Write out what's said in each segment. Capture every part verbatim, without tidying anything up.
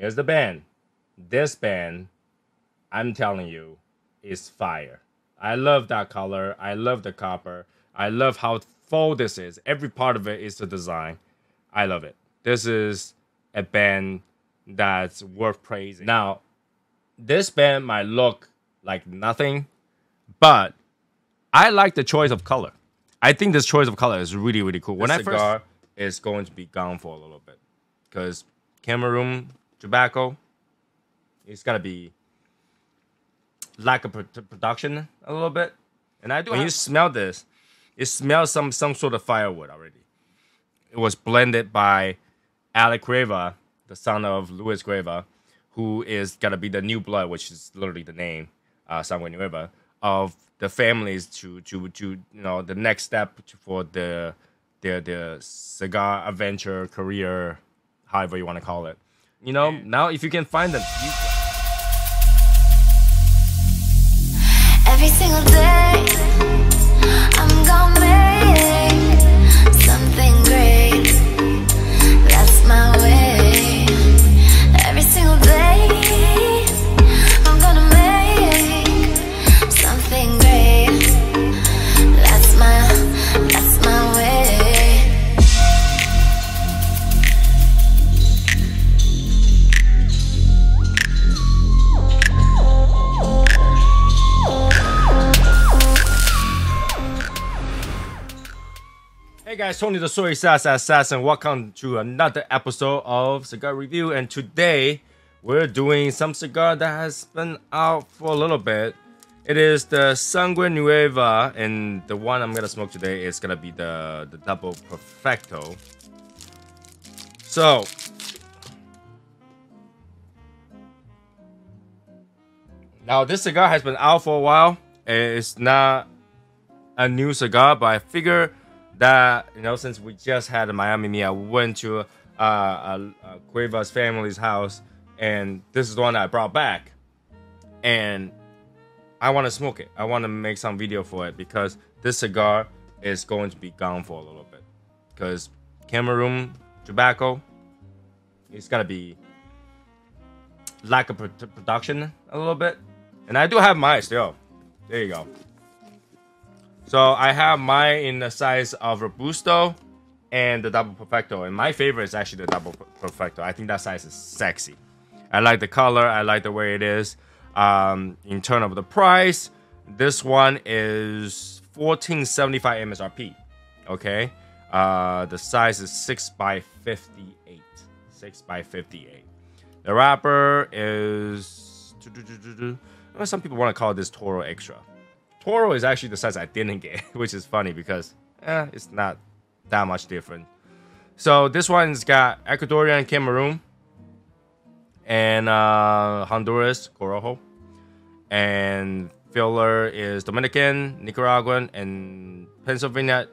Here's the band. This band, I'm telling you, is fire. I love that color. I love the copper. I love how full this is. Every part of it is the design. I love it. This is a band that's worth praising. Now, this band might look like nothing, but I like the choice of color. I think this choice of color is really, really cool. When I first, it's going to be gone for a little bit because Cameroon tobacco, it's got to be lack of production a little bit. And I do. When you smell this, it smells some some sort of firewood already. It was blended by Alec Cuevas, the son of Luis Cuevas, who is going to be the new blood, which is literally the name, uh, Sangre Nueva, of the families to, to, to you know, the next step for the, the, the cigar adventure, career, however you want to call it. You know, yeah. Now if you can find them. You... Every single day, I'm gonna make something great. That's my way. Every single day, I'm gonna make something great. That's my, that's my way. Hey guys, Tony the Soy Sass Assassin. Welcome to another episode of Cigar Review, and today we're doing some cigar that has been out for a little bit. It is the Sangre Nueva, and the one I'm gonna smoke today is gonna be the the Double Perfecto. So now this cigar has been out for a while. It's not a new cigar, but I figure that, you know, since we just had a Miami meet, I went to uh, uh, uh, Cuevas family's house, and this is the one that I brought back. And I want to smoke it. I want to make some video for it because this cigar is going to be gone for a little bit. Because Cameroon tobacco, it's got to be lack of production a little bit. And I do have mine still. There you go. So I have mine in the size of Robusto and the Double Perfecto. And my favorite is actually the Double Perfecto. I think that size is sexy. I like the color. I like the way it is. Um, in terms of the price, this one is fourteen seventy-five M S R P. Okay. Uh, the size is six by fifty-eight. six by fifty-eight. The wrapper is... Some people want to call this Toro Extra. Toro is actually the size I didn't get, which is funny because eh, it's not that much different. So this one's got Ecuadorian Cameroon and uh, Honduras Corojo, and filler is Dominican, Nicaraguan, and Pennsylvania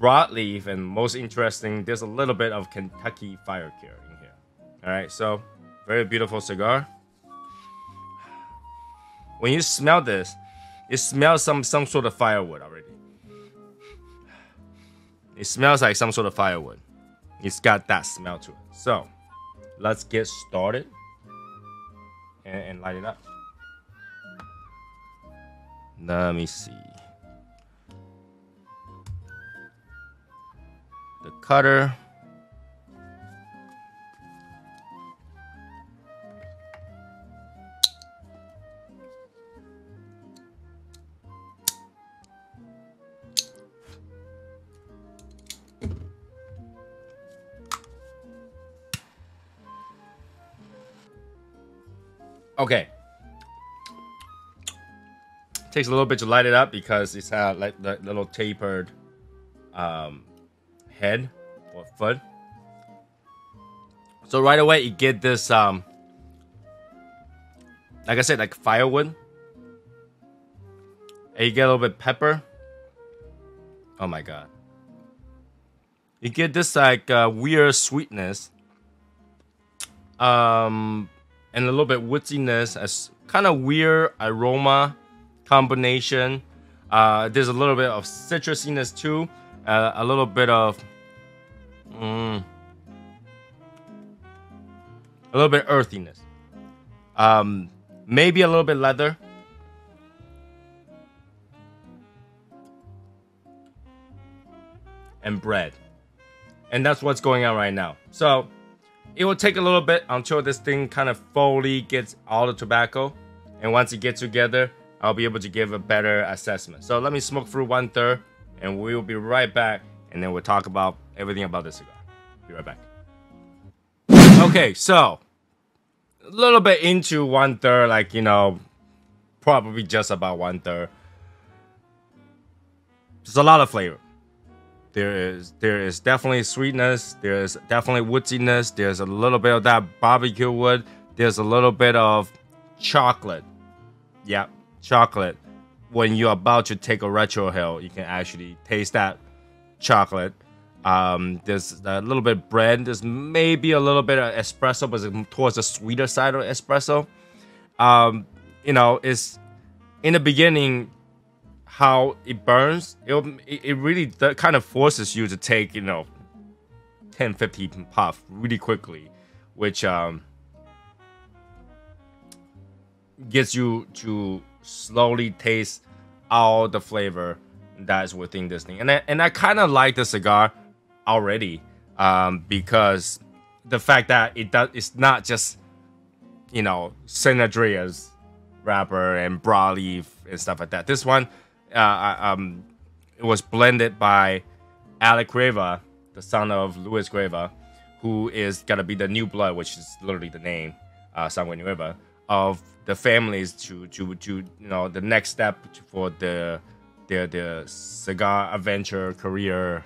broadleaf, and most interesting, there's a little bit of Kentucky Fire Cure in here. All right, so very beautiful cigar. When you smell this, it smells some some sort of firewood already. It smells like some sort of firewood. It's got that smell to it. So let's get started and, and light it up. Let me see. The cutter. Okay, takes a little bit to light it up because it's had like the little tapered um, head or foot. So right away you get this, um, like I said, like firewood. And you get a little bit pepper. Oh my god! You get this like uh, weird sweetness. Um. And a little bit woodiness, as kind of weird aroma combination. Uh, there's a little bit of citrusiness too. Uh, a little bit of mm, a little bit earthiness, um, maybe a little bit leather. And bread. And that's what's going on right now. So it will take a little bit until this thing kind of fully gets all the tobacco. And once it gets together, I'll be able to give a better assessment. So let me smoke through one third and we will be right back. And then we'll talk about everything about this cigar. Be right back. Okay, so a little bit into one third, like, you know, probably just about one third. There's a lot of flavor. There is there is definitely sweetness, there is definitely woodiness, there's a little bit of that barbecue wood, there's a little bit of chocolate. Yeah, chocolate. When you're about to take a retrohale, you can actually taste that chocolate. Um, there's a little bit of bread, there's maybe a little bit of espresso, but it's towards the sweeter side of espresso. Um, you know, it's in the beginning, how it burns, it, it really kind of forces you to take, you know, ten, fifteen puff really quickly, which um, gets you to slowly taste all the flavor that's within this thing. And I, and I kind of like the cigar already, um, because the fact that it does, it's not just, you know, San Andreas wrapper and broadleaf and stuff like that. This one, Uh, um, it was blended by Alec Cuevas, the son of Luis Cuevas, who is gonna be the new blood, which is literally the name, uh, Sangre Nueva, of the families to to to you know the next step for the their the cigar adventure career,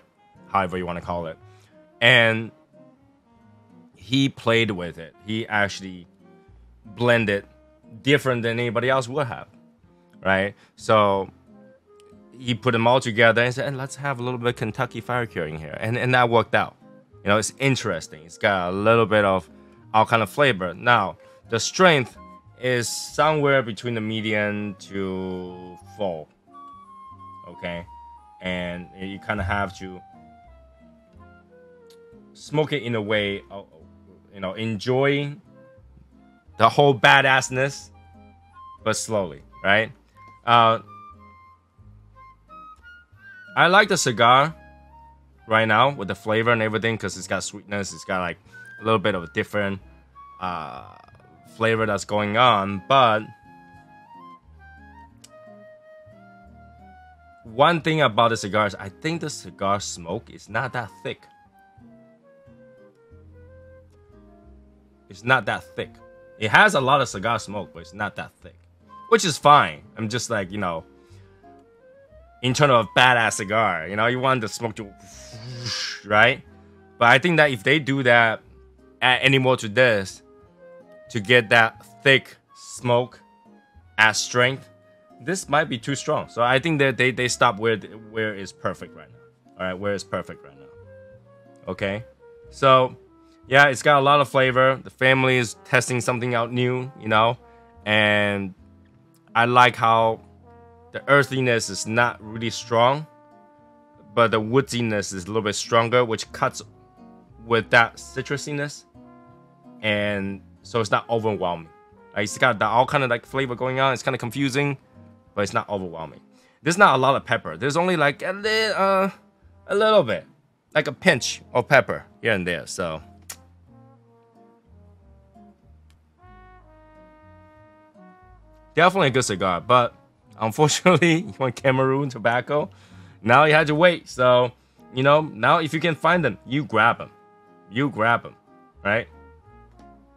however you want to call it, and he played with it. He actually blended different than anybody else would have, right? So he put them all together and said, let's have a little bit of Kentucky Fire Cure in here. And, and that worked out. You know, it's interesting. It's got a little bit of all kind of flavor. Now, the strength is somewhere between the median to full. Okay? And you kind of have to smoke it in a way, of, you know, enjoying the whole badassness, but slowly, right? Uh, I like the cigar right now with the flavor and everything because it's got sweetness. It's got like a little bit of a different uh, flavor that's going on. But one thing about the cigar is I think the cigar smoke is not that thick. It's not that thick. It has a lot of cigar smoke, but it's not that thick, which is fine. I'm just like, you know, in terms of a badass cigar, you know, you want the smoke to, right? But I think that if they do that, add any more to this, to get that thick smoke as strength, this might be too strong. So I think that they, they stop where, where is perfect right now. All right, where is perfect right now. Okay, so yeah, it's got a lot of flavor. The family is testing something out new, you know, and I like how the earthiness is not really strong, but the woodiness is a little bit stronger, which cuts with that citrusiness, and so it's not overwhelming. Like, it's got the, all kind of like flavor going on. It's kind of confusing, but it's not overwhelming. There's not a lot of pepper. There's only like a little, uh, a little bit, like a pinch of pepper here and there. So definitely a good cigar, but unfortunately, you want Cameroon tobacco. Now you had to wait. So, you know, now if you can find them, you grab them. You grab them, right?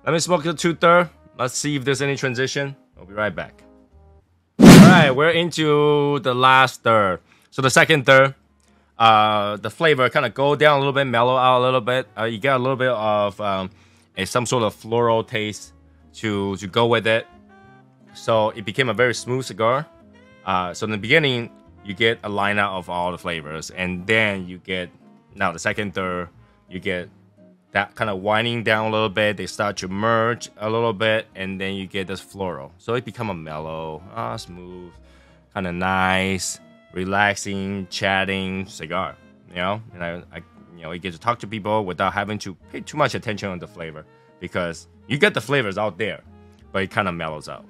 Let me smoke the two-third. Let's see if there's any transition. I'll be right back. All right, we're into the last third. So the second third, uh, the flavor kind of go down a little bit, mellow out a little bit. Uh, you get a little bit of um, a, some sort of floral taste to, to go with it. So it became a very smooth cigar. Uh, so in the beginning, you get a lineup of all the flavors, and then you get, now the second, third, you get that kind of winding down a little bit. They start to merge a little bit, and then you get this floral. So it become a mellow, uh, smooth, kind of nice, relaxing, chatting cigar. You know, and I, I, you know, you get to talk to people without having to pay too much attention on the flavor. because you get the flavors out there, but it kind of mellows out.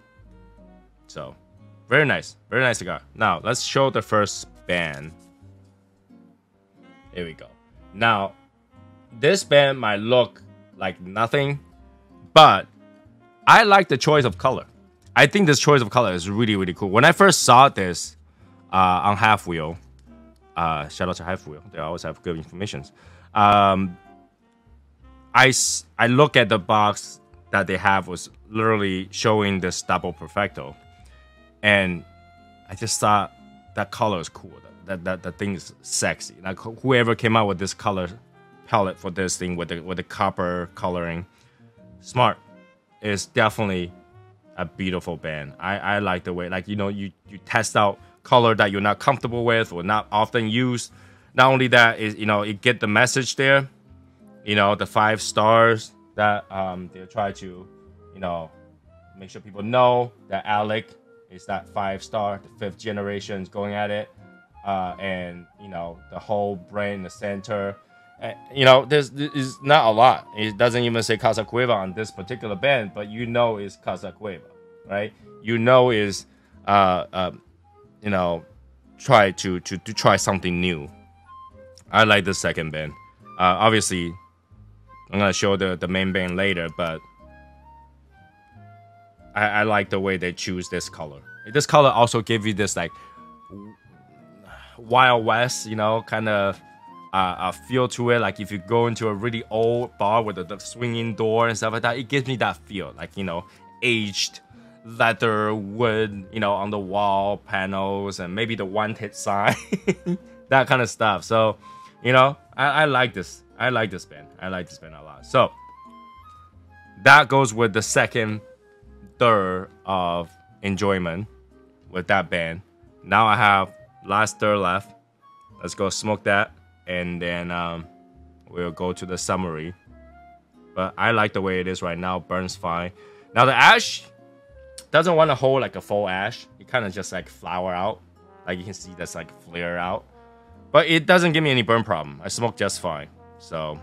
So very nice, very nice cigar. Now let's show the first band. Here we go. Now this band might look like nothing, but I like the choice of color. I think this choice of color is really, really cool. When I first saw this uh, on Half Wheel, uh, shout out to Half Wheel, they always have good information. Um, I, I look at the box that they have was literally showing this Double Perfecto, and I just thought that color is cool. That that that thing is sexy. Like whoever came out with this color palette for this thing with the with the copper coloring, smart. It's definitely a beautiful band. I, I like the way, like, you know, you, you test out color that you're not comfortable with or not often used. Not only that, is, you know, you get the message there, you know, the five stars that um, they try to, you know, make sure people know that Alec is that five star, the fifth generation is going at it. Uh, and, you know, the whole brand in the center. You know, there's, there's not a lot. It doesn't even say Casa Cueva on this particular band, but you know it's Casa Cueva, right? You know is, uh, uh, you know, try to, to, to try something new. I like the second band. Uh, obviously, I'm going to show the, the main band later, but I, I like the way they choose this color. This color also gives you this, like, Wild West, you know, kind of... Uh, a feel to it. Like if you go into a really old bar with a the swinging door and stuff like that, it gives me that feel, like, you know, aged leather, wood, you know, on the wall panels, and maybe the one-hit sign, that kind of stuff. So, you know, I, I like this. I like this band. I like this band a lot. So that goes with the second third of enjoyment with that band. Now I have last third left. Let's go smoke that. And then um, we'll go to the summary. But I like the way it is right now. Burns fine. Now the ash doesn't want to hold like a full ash. It kind of just like flower out. Like you can see that's like flare out. But it doesn't give me any burn problem. I smoke just fine. So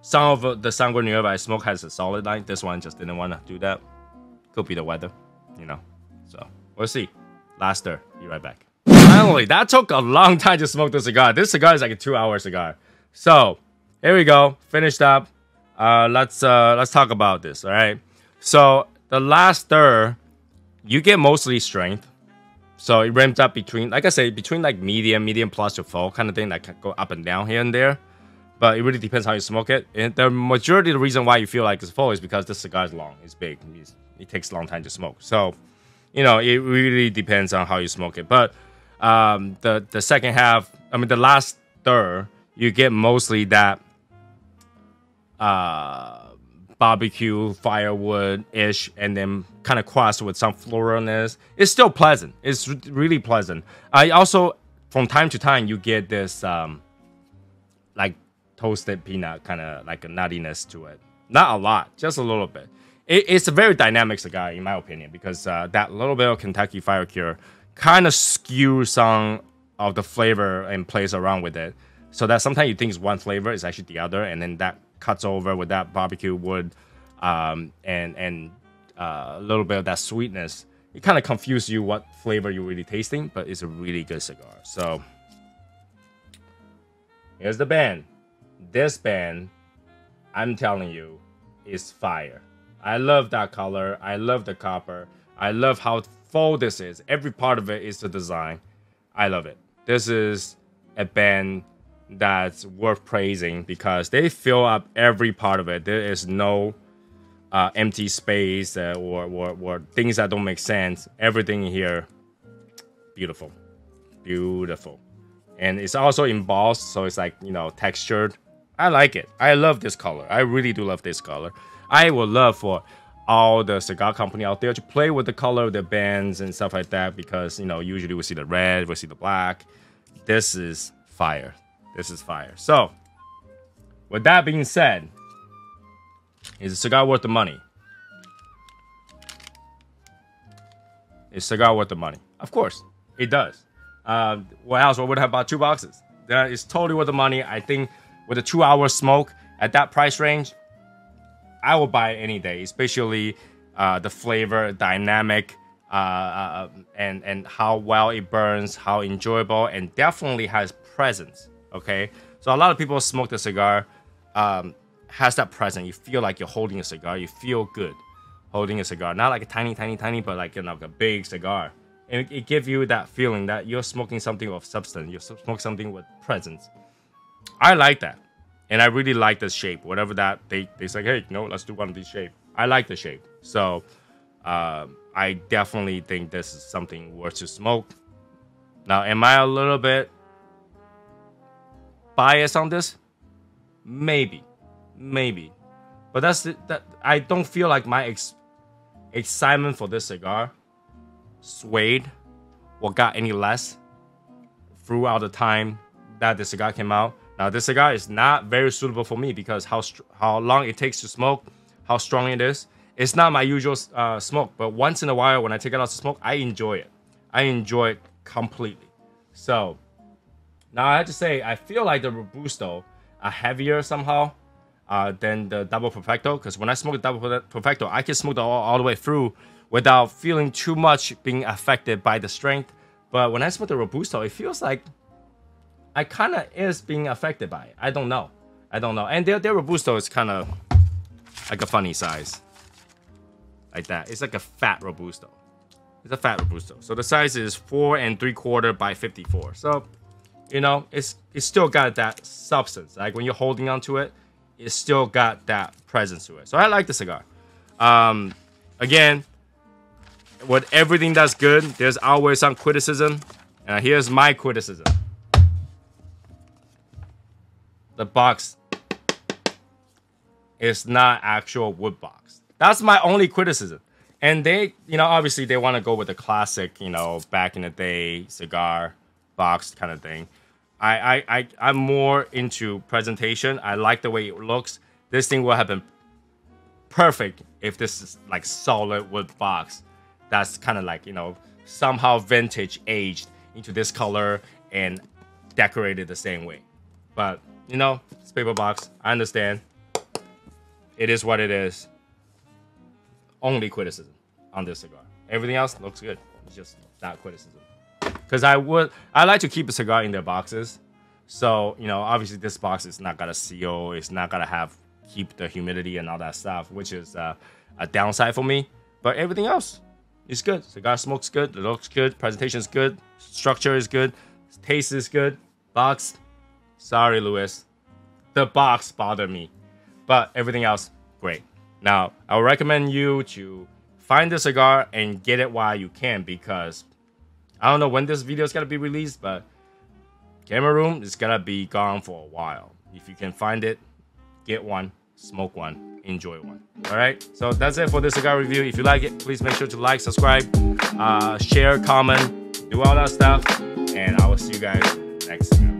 some of the Sangre Nueva I smoke has a solid line. This one just didn't want to do that. Could be the weather, you know. So we'll see. Last stir. Be right back. Finally, that took a long time to smoke this cigar. This cigar is like a two-hour cigar. So here we go, finished up. Uh, let's uh, let's talk about this. All right. So the last third, you get mostly strength. So it ramped up between, like I say, between like medium, medium plus to full kind of thing. That can go up and down here and there. But it really depends how you smoke it. And the majority of the reason why you feel like it's full is because this cigar is long. It's big. It's, it takes a long time to smoke. So, you know, it really depends on how you smoke it. But Um, the, the second half, I mean, the last third, you get mostly that uh, barbecue, firewood-ish, and then kind of crossed with some floralness. It's still pleasant. It's really pleasant. I also, from time to time, you get this, um, like, toasted peanut kind of, like, a nuttiness to it. Not a lot, just a little bit. It, it's a very dynamic cigar, in my opinion, because uh, that little bit of Kentucky Fire Cure kind of skew some of the flavor and plays around with it, so that sometimes you think it's one flavor, it's actually the other, and then that cuts over with that barbecue wood um, and and uh, a little bit of that sweetness. It kind of confuses you what flavor you're really tasting, but it's a really good cigar. So here's the band. This band, I'm telling you, is fire. I love that color. I love the copper. I love how full this is. Every part of it is the design. I love it. This is a band that's worth praising because they fill up every part of it. There is no uh, empty space uh, or, or, or things that don't make sense. Everything here, beautiful, beautiful. And it's also embossed, so it's like, you know, textured. I like it. I love this color. I really do love this color. I would love for all the cigar company out there to play with the color of the bands and stuff like that, because, you know, usually we see the red, we see the black. This is fire. This is fire. So with that being said, is a cigar worth the money? Is a cigar worth the money? Of course it does. Uh, what else? I would have bought two boxes. That is totally worth the money. I think with a two hour smoke, at that price range, I will buy it any day, especially uh, the flavor dynamic uh, uh, and, and how well it burns, how enjoyable, and definitely has presence, okay? So a lot of people smoke the cigar, um, has that presence. You feel like you're holding a cigar. You feel good holding a cigar. Not like a tiny, tiny, tiny, but like, you know, like a big cigar. And it, it gives you that feeling that you're smoking something of substance. You're smoking something with presence. I like that. And I really like this shape, whatever that they, they say, hey, no, let's do one of these shapes. I like the shape. So uh, I definitely think this is something worth to smoke. Now, am I a little bit biased on this? Maybe, maybe. But that's the, that I don't feel like my ex excitement for this cigar swayed or got any less throughout the time that the cigar came out. Now, this cigar is not very suitable for me because how how long it takes to smoke, how strong it is. It's not my usual uh, smoke, but once in a while when I take it out to smoke, I enjoy it. I enjoy it completely. So, now I have to say, I feel like the Robusto are heavier somehow uh, than the Double Perfecto, because when I smoke the Double Perfecto, I can smoke it all, all the way through without feeling too much being affected by the strength. But when I smoke the Robusto, it feels like I kind of is being affected by it. I don't know. I don't know. And their, their Robusto is kind of like a funny size. Like that. It's like a fat Robusto. It's a fat Robusto. So the size is four and three quarter by fifty-four. So, you know, it's, it's still got that substance. Like when you're holding onto it, it's still got that presence to it. So I like the cigar. Um, again, with everything that's good, there's always some criticism. And here's my criticism. The box is not actual wood box. That's my only criticism. And they, you know, obviously they want to go with the classic, you know, back in the day cigar box kind of thing. I, I, I, I'm more into presentation. I like the way it looks. This thing will have been perfect if this is like solid wood box. That's kind of like, you know, somehow vintage aged into this color and decorated the same way. But you know, it's a paper box. I understand. It is what it is. Only criticism on this cigar. Everything else looks good. It's just not criticism. Because I would, I like to keep a cigar in their boxes. So, you know, obviously this box is not gonna seal. It's not gonna have, keep the humidity and all that stuff, which is uh, a downside for me. But everything else is good. Cigar smokes good. It looks good. Presentation is good. Structure is good. Taste is good. Box. Sorry, Luis. The box bothered me. But everything else, great. Now, I would recommend you to find the cigar and get it while you can, because I don't know when this video is going to be released, but Cameroon is going to be gone for a while. If you can find it, get one, smoke one, enjoy one. All right? So that's it for this cigar review. If you like it, please make sure to like, subscribe, uh, share, comment, do all that stuff. And I will see you guys next time.